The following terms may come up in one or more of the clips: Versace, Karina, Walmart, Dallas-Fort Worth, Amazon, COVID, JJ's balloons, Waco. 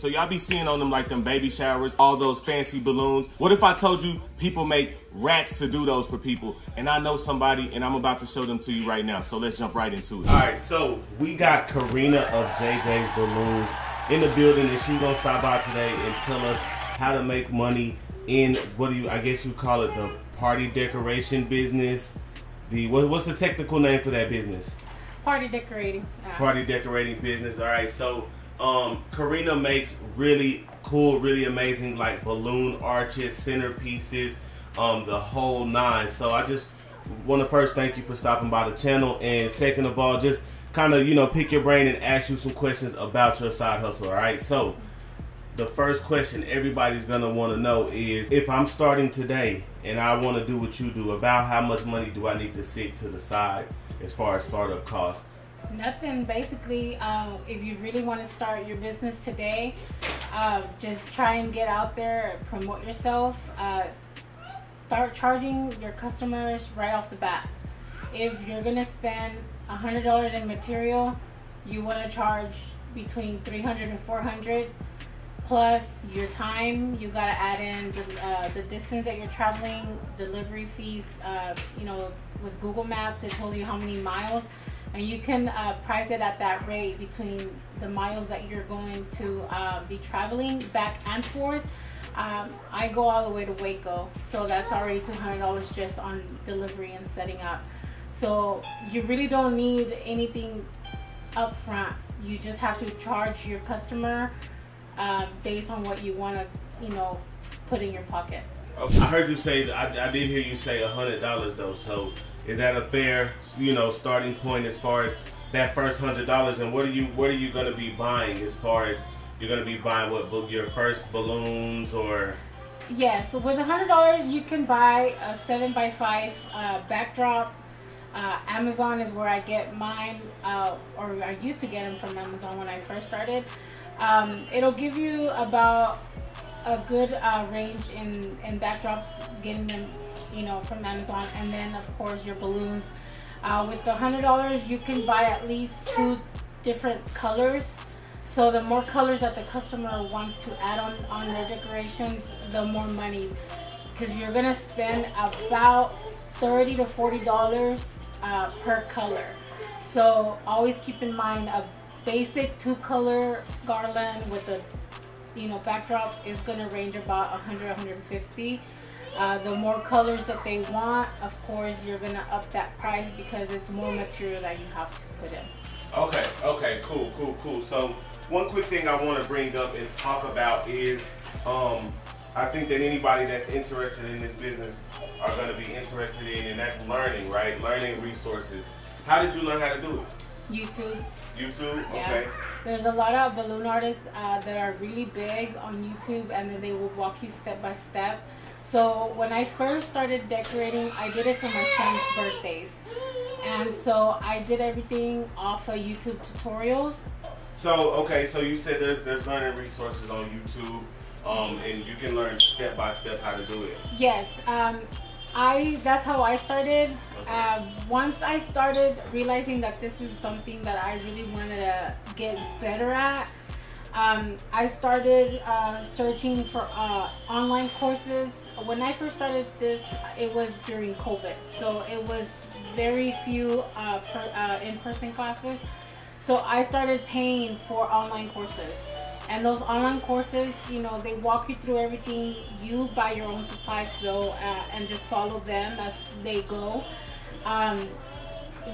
So y'all be seeing on them like them baby showers, all those fancy balloons. What if I told you people make racks to do those for people? And I know somebody, and I'm about to show them to you right now. So let's jump right into it. All right, so we got Karina of JJ's Balloons in the building, and she gonna stop by today and tell us how to make money in, what do you, I guess you call it the party decoration business. The, what's the technical name for that business? Party decorating. Party decorating business, all right. So Karina makes really cool, really amazing like balloon arches, centerpieces, the whole nine. So I just want to first thank you for stopping by the channel, and second of all, just kind of, you know, pick your brain and ask you some questions about your side hustle, all right? So the first question everybody's going to want to know is, if I'm starting today and I want to do what you do, about how much money do I need to sit to the side as far as startup costs? Nothing, basically. If you really want to start your business today, just try and get out there, promote yourself, start charging your customers right off the bat. If you're gonna spend $100 in material, you want to charge between $300 and $400, plus your time. You gotta add in the distance that you're traveling, delivery fees. You know, with Google Maps, it tells you how many miles. And you can price it at that rate between the miles that you're going to be traveling back and forth. I go all the way to Waco, so that's already $200 just on delivery and setting up. So you really don't need anything up front. You just have to charge your customer based on what you want to, you know, put in your pocket. Okay. I heard you say, I did hear you say $100 though, so is that a fair, you know, starting point as far as that first $100? And what are you gonna be buying, as far as you're gonna be buying what, your first balloons or? Yes, so with $100 you can buy a 7x5 backdrop. Amazon is where I get mine, or I used to get them from Amazon when I first started. It'll give you about a good range in backdrops, getting them, you know, from Amazon. And then of course your balloons. With the $100 you can buy at least 2 different colors, so the more colors that the customer wants to add on their decorations, the more money, because you're gonna spend about $30 to $40 per color. So always keep in mind, a basic 2-color garland with a, you know, backdrop is gonna range about 100, 150. The more colors that they want, of course you're gonna up that price because it's more material that you have to put in. Okay, okay, cool, cool, cool. So one quick thing I want to bring up and talk about is, I think that anybody that's interested in this business are going to be interested in, and that's learning, right? Learning resources. How did you learn how to do it? YouTube. YouTube? Yeah. Okay. There's a lot of balloon artists that are really big on YouTube, and then they will walk you step by step. So when I first started decorating, I did it for my son's birthdays. And so I did everything off of YouTube tutorials. So, okay, so you said there's learning resources on YouTube, and you can learn step by step how to do it. Yes, that's how I started. Okay. Once I started realizing that this is something that I really wanted to get better at, I started searching for online courses. When I first started this, it was during COVID, so it was very few in-person classes. So I started paying for online courses, and those online courses, you know, they walk you through everything. You buy your own supplies though, and just follow them as they go.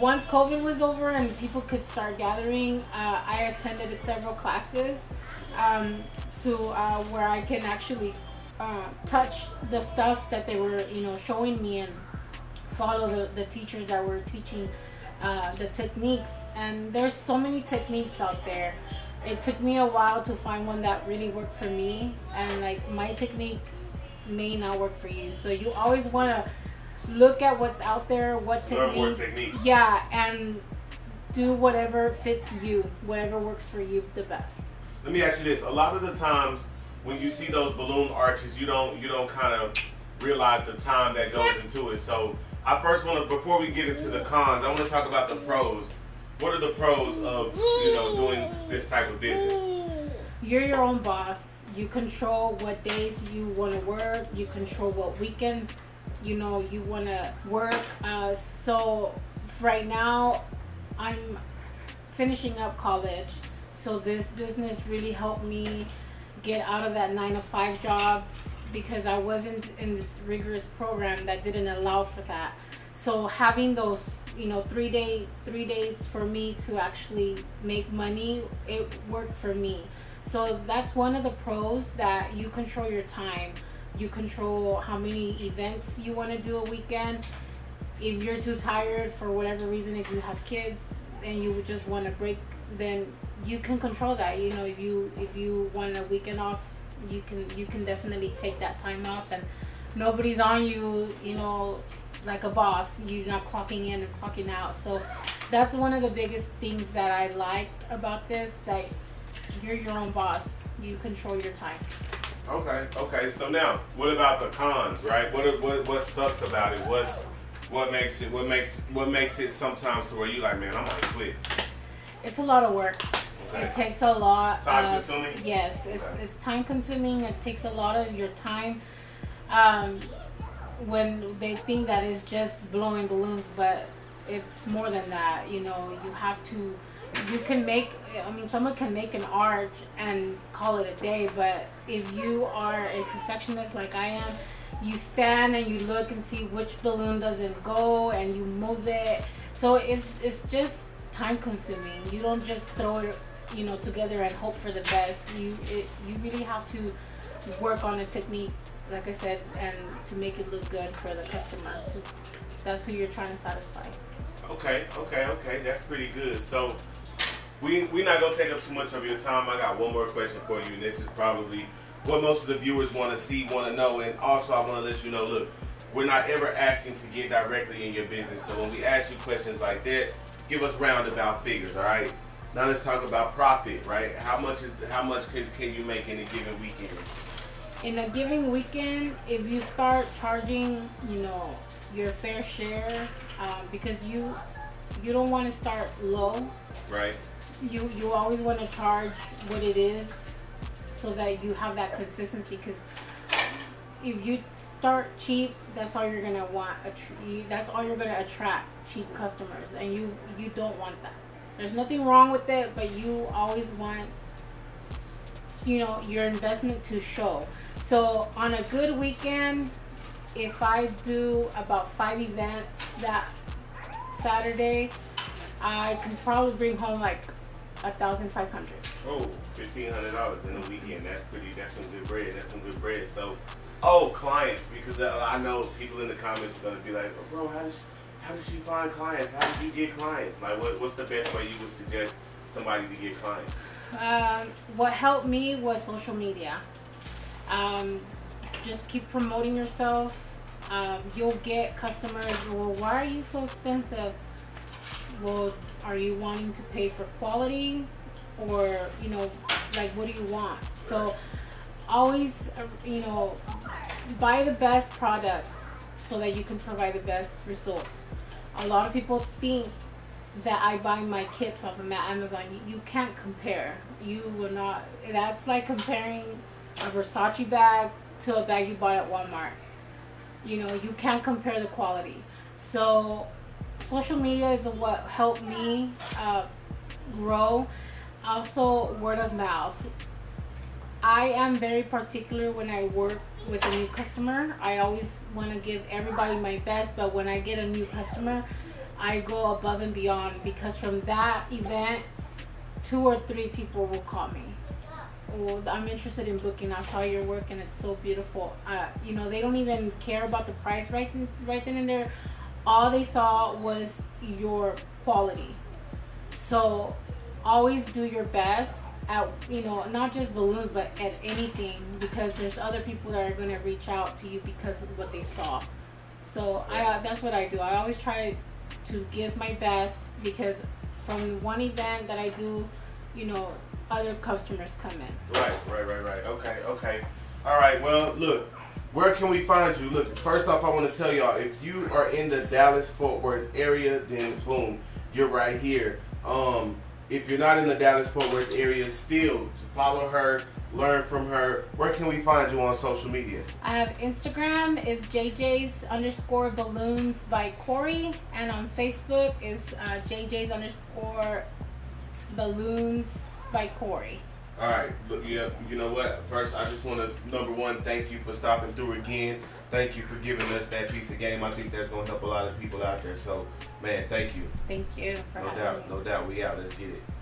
Once COVID was over and people could start gathering, I attended several classes to where I can actually touch the stuff that they were, you know, showing me, and follow the teachers that were teaching the techniques. And there's so many techniques out there. It took me a while to find one that really worked for me, and like my technique may not work for you. So you always want to look at what's out there, what techniques, yeah, and do whatever fits you, whatever works for you the best. Let me ask you this: a lot of the times when you see those balloon arches, you don't kind of realize the time that goes into it. So I first want to, before we get into the cons, I want to talk about the pros. What are the pros of, you know, doing this type of business? you're your own boss. You control what days you want to work. You control what weekends, you know, you want to work. So right now I'm finishing up college. So this business really helped me get out of that 9-to-5 job because I wasn't in this rigorous program that didn't allow for that. So having those, you know, three days for me to actually make money, it worked for me. So that's one of the pros, that you control your time. You control how many events you want to do a weekend. If you're too tired for whatever reason, if you have kids and you just want to break, then you can control that. You know, if you want a weekend off, you can definitely take that time off, and nobody's on you, you know, like a boss. You're not clocking in and clocking out. So that's one of the biggest things that I liked about this, that you're your own boss. You control your time. Okay, okay. So now, what about the cons, right? What sucks about it? What makes it sometimes to where you like, man, I might quit? It's a lot of work. Okay. It takes a lot. Time consuming? Yes, it's time consuming. It takes a lot of your time. When they think that it's just blowing balloons, but it's more than that. You know, you have to. You can make, I mean, someone can make an arch and call it a day, but if you are a perfectionist like I am, you stand and you look and see which balloon doesn't go and you move it. So it's just time consuming. You don't just throw it, you know, together and hope for the best. You really have to work on a technique, like I said, and to make it look good for the customer, because that's who you're trying to satisfy. Okay, okay, okay. That's pretty good. So we're not going to take up too much of your time. I got one more question for you, and this is probably what most of the viewers want to see, want to know, and also I want to let you know, look, we're not ever asking to get directly in your business. So when we ask you questions like that, give us roundabout figures, all right? Now let's talk about profit, right? How much can you make in a given weekend? In a given weekend, if you start charging, you know, your fair share, because you don't want to start low. Right. You always want to charge what it is, so that you have that consistency. Because if you start cheap, that's all you're gonna want. That's all you're gonna attract, cheap customers, and you don't want that. There's nothing wrong with it, but you always want, you know, your investment to show. So on a good weekend, if I do about 5 events that Saturday, I can probably bring home like $1,500. Oh, $1,500 in a weekend. That's pretty. That's some good bread. That's some good bread. So, oh, clients, because I know people in the comments are gonna be like, oh, bro, how does she find clients? How did you get clients? Like, what's the best way you would suggest somebody to get clients? What helped me was social media. Just keep promoting yourself. You'll get customers. Well, why are you so expensive? Well, are you wanting to pay for quality, or, you know, like, what do you want? So always, you know, buy the best products so that you can provide the best results. A lot of people think that I buy my kits off of Amazon. You can't compare. You will not. That's like comparing a Versace bag to a bag you bought at Walmart. You know, you can't compare the quality. So social media is what helped me grow. Also, word of mouth. I am very particular when I work with a new customer. I always want to give everybody my best, but when I get a new customer, I go above and beyond, because from that event, 2 or 3 people will call me. Oh, I'm interested in booking. I saw your work and it's so beautiful. You know, they don't even care about the price right then and there. All they saw was your quality. So always do your best at, you know, not just balloons, but at anything, because there's other people that are going to reach out to you because of what they saw. So that's what I do. I always try to give my best, because from one event that I do, you know, other customers come in. Right. Okay. All right, well, look, where can we find you? Look, first off, I want to tell y'all, if you are in the Dallas-Fort Worth area, then boom, you're right here. if you're not in the Dallas-Fort Worth area, still follow her, learn from her. Where can we find you on social media? I have Instagram is JJ's_balloons by Corey, and on Facebook is JJ's_balloons by Corey. All right, look, yeah, you know what? First, I just want to, number one, thank you for stopping through again. Thank you for giving us that piece of game. I think that's going to help a lot of people out there. So, man, thank you. Thank you. No doubt, no doubt. We out. Let's get it.